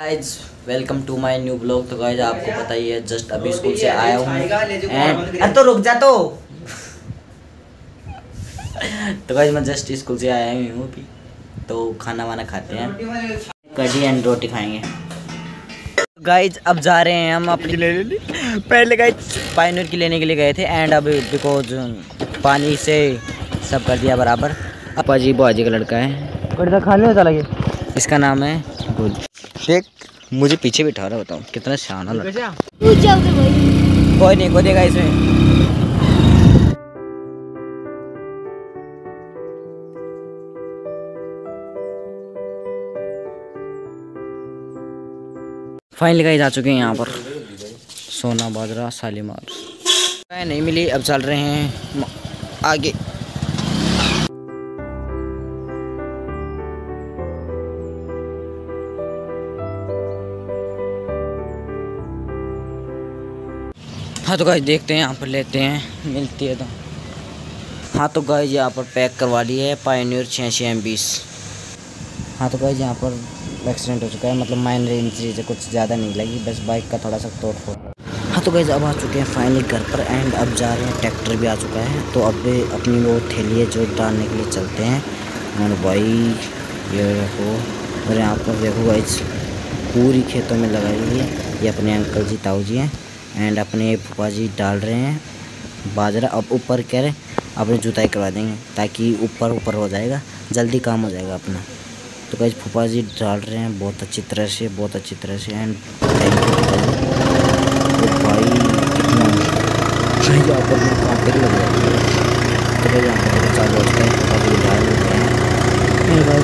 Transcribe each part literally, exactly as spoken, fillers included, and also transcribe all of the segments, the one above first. Guys welcome to my new blog. तो guys आपको पता ही है, जस्ट अभी स्कूल से आया हूँ एंड अरे तो रुक जा तो तो गाइज मैं जस्ट स्कूल से आया ही हूँ अभी, तो खाना वाना खाते हैं, कढ़ी एंड रोटी खाएंगे। गाइज अब जा रहे हैं हम अपनी ले ले पहले गाइज पायनियर की लेने के लिए गए थे एंड अभी बिकॉज पानी से सब कर दिया बराबर। अपा जी बुआजी का लड़का है, खाने में चला गया, इसका नाम है गुड। देख मुझे पीछे बिठा रहा, बताओ कितना शाना लगता है। कोई नहीं, कोई देगा इसमें। फाइनली गाइस आ चुके हैं यहाँ पर सोना बाजरा शालीमार, नहीं मिली। अब चल रहे हैं आगे। हाँ तो गाइस देखते हैं यहाँ पर, लेते हैं, मिलती है तो। हाँ तो गाइस यहाँ पर पैक करवा ली है पायनियर छियासी एम बीस। हाँ तो गाइस यहाँ पर एक्सीडेंट हो चुका है, मतलब माइनर इंजरी से, कुछ ज़्यादा नहीं लगी, बस बाइक का थोड़ा सा तोड़ फोड़। हाँ तो गाइस अब आ चुके हैं फाइनली घर पर एंड अब जा रहे हैं, ट्रैक्टर भी आ चुका है, तो अब अपनी वो थैली है जो डालने के लिए चलते हैं। और भाई ये देखो, और यहाँ पर देखो गाइस पूरी खेतों में लगाई हुई है। ये अपने अंकल जी ताऊ जी हैं एंड अपने फूफा जी डाल रहे हैं बाजरा। अब ऊपर कह रहे अपनी जुताई करवा देंगे ताकि ऊपर ऊपर हो जाएगा, जल्दी काम हो जाएगा अपना। तो गाइस फूफा जी डाल रहे हैं बहुत अच्छी तरह से, बहुत अच्छी तरह से एंड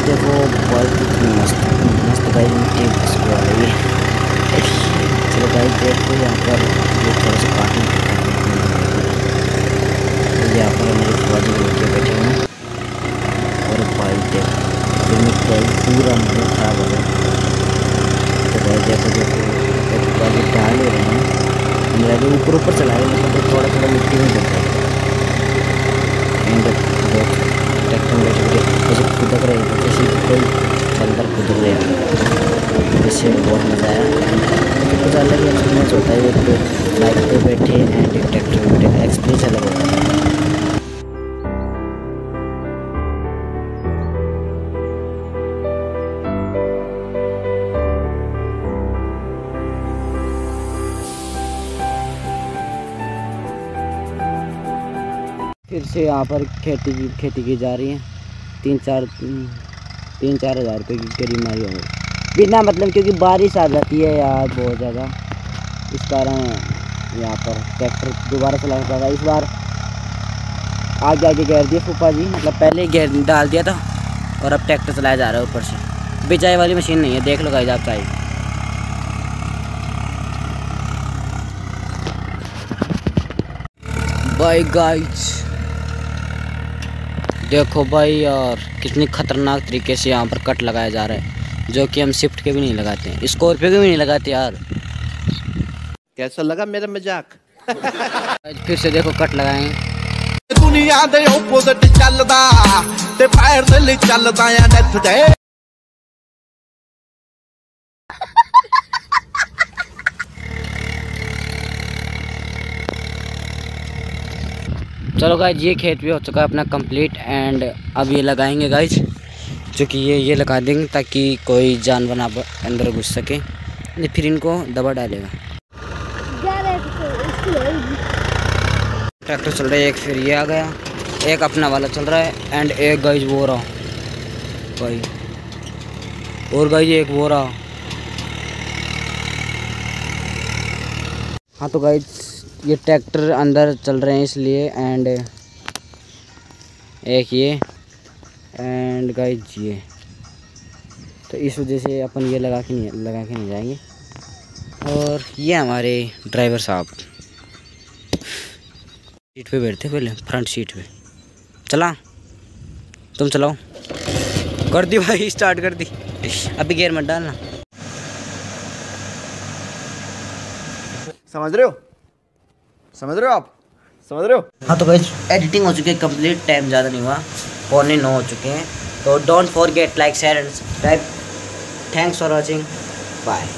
देखो बहुत मस्त मस्त गाइस। चलो गाइस देखो यहाँ पर थोड़ा सा काटने यहाँ पर मेरे फुआजी लेके बैठे हैं। और भाई देखो पूरा मुझे खराब हो गया। तो भाई देखो देखो डाल रहे हैं, मेरा जो ऊपर ऊपर चला रहे हैं, मतलब थोड़ा थोड़ा मिट्टी में देता है एंड जैसे खुदक रहे हैं, जैसे कोई चलकर खुदक रहे हैं, इससे बहुत मज़ा आया। कुछ अलग एक्सपीरियंस होता है, एक बाइक पे बैठे एंड ट्रैक्टर पे बैठे, एक्सपीरियंस अलग होता है। फिर से यहाँ पर खेती की खेती की जा रही है। तीन चार तीन चार हज़ार रुपये की करीब मारी होगी बिना मतलब, क्योंकि बारिश आ जाती है यार बहुत ज़्यादा, इस कारण यहाँ पर ट्रैक्टर दोबारा चलाना पड़ रहा है। इस बार आगे आगे घेर दिया फूफा जी, मतलब पहले घेर डाल दिया था और अब ट्रैक्टर चलाया जा रहा है ऊपर से। बिजाई वाली मशीन नहीं है, देख लो गाइस आप चाहिए। भाई गाइस देखो भाई यार कितनी खतरनाक तरीके से यहाँ पर कट लगाया जा रहा है, जो कि हम शिफ्ट के भी नहीं लगाते हैं, स्कॉर्पियो के भी नहीं लगाते यार। कैसा लगा मेरा मजाक? फिर से देखो कट लगाएं। दुनिया दे ओपोजिट चलदा ते पैर दे ले चलदा या नथ दे। चलो गाइज ये खेत भी हो चुका है अपना कंप्लीट एंड अब ये लगाएंगे गाइज, क्योंकि ये ये लगा देंगे ताकि कोई जानवर ना अंदर घुस सके, फिर इनको दबा डालेगा। ट्रैक्टर चल रहा है, एक फिर ये आ गया, एक अपना वाला चल रहा है एंड एक गाइज वो रहा भाई, और गाइज एक वो रहा। हाँ तो गाइज ये ट्रैक्टर अंदर चल रहे हैं इसलिए एंड एक ये एंड गाइज ये, तो इस वजह से अपन ये लगा के नहीं लगा के नहीं जाएंगे। और ये हमारे ड्राइवर साहब सीट पे बैठते, पहले फ्रंट सीट पे चला, तुम चलाओ। कर दी भाई, स्टार्ट कर दी, अभी गियर मत डालना, समझ रहे हो समझ रहे हो आप समझ रहे हो। हाँ तो गाइज एडिटिंग हो चुकी है कंप्लीट, टाइम ज़्यादा नहीं हुआ, पौने नौ हो चुके हैं। तो don't forget like share and subscribe. Thanks for watching. Bye.